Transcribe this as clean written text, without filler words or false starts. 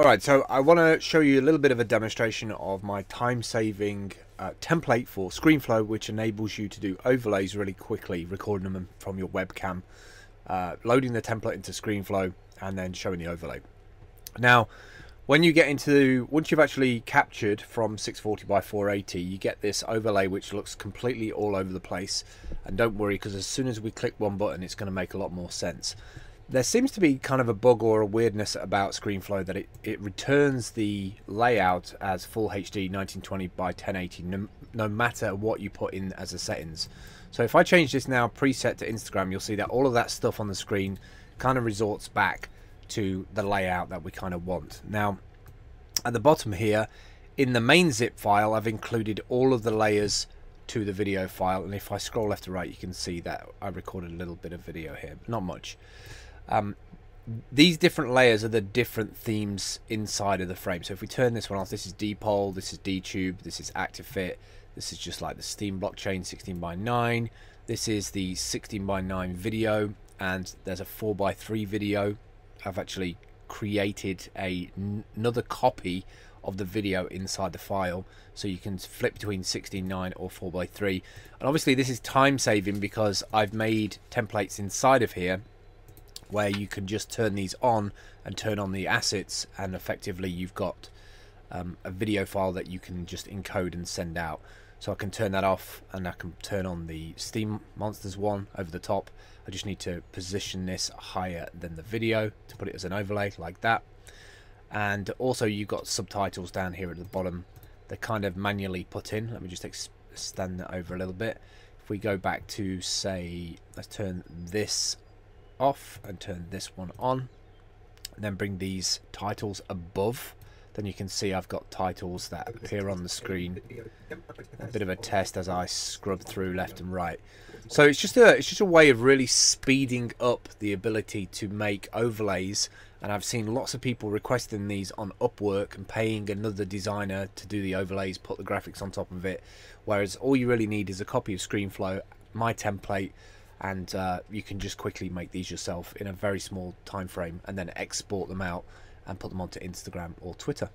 Alright, so I want to show you a little bit of a demonstration of my time-saving template for ScreenFlow, which enables you to do overlays really quickly, recording them from your webcam, loading the template into ScreenFlow, and then showing the overlay. Now, when you get into, once you've actually captured from 640 by 480, you get this overlay which looks completely all over the place. And don't worry, because as soon as we click one button, it's going to make a lot more sense. There seems to be kind of a bug or a weirdness about ScreenFlow that it returns the layout as full HD 1920 by 1080 no matter what you put in as the settings. So if I change this now preset to Instagram, you'll see that all of that stuff on the screen kind of resorts back to the layout that we kind of want. Now at the bottom here in the main zip file, I've included all of the layers to the video file, and if I scroll left to right, you can see that I recorded a little bit of video here, but not much. These different layers are the different themes inside of the frame. So if we turn this one off, this is D-Pole, this is D-Tube, this is ActiveFit, this is just like the Steam blockchain 16:9, this is the 16:9 video, and there's a 4:3 video. I've actually created another copy of the video inside the file, so you can flip between 16:9 or 4:3. And obviously this is time saving because I've made templates inside of here where you can just turn these on and turn on the assets, and effectively you've got a video file that you can just encode and send out. So I can turn that off, and I can turn on the Steam monsters one over the top. I just need to position this higher than the video to put it as an overlay like that. And also you've got subtitles down here at the bottom. They're kind of manually put in. Let me just extend that over a little bit. If we go back to, say, let's turn this off and turn this one on, and then bring these titles above, then you can see I've got titles that appear on the screen. A bit of a test as I scrub through left and right. So it's just a way of really speeding up the ability to make overlays, and I've seen lots of people requesting these on Upwork and paying another designer to do the overlays, put the graphics on top of it, whereas all you really need is a copy of ScreenFlow, my template, and you can just quickly make these yourself in a very small time frame and then export them out and put them onto Instagram or Twitter.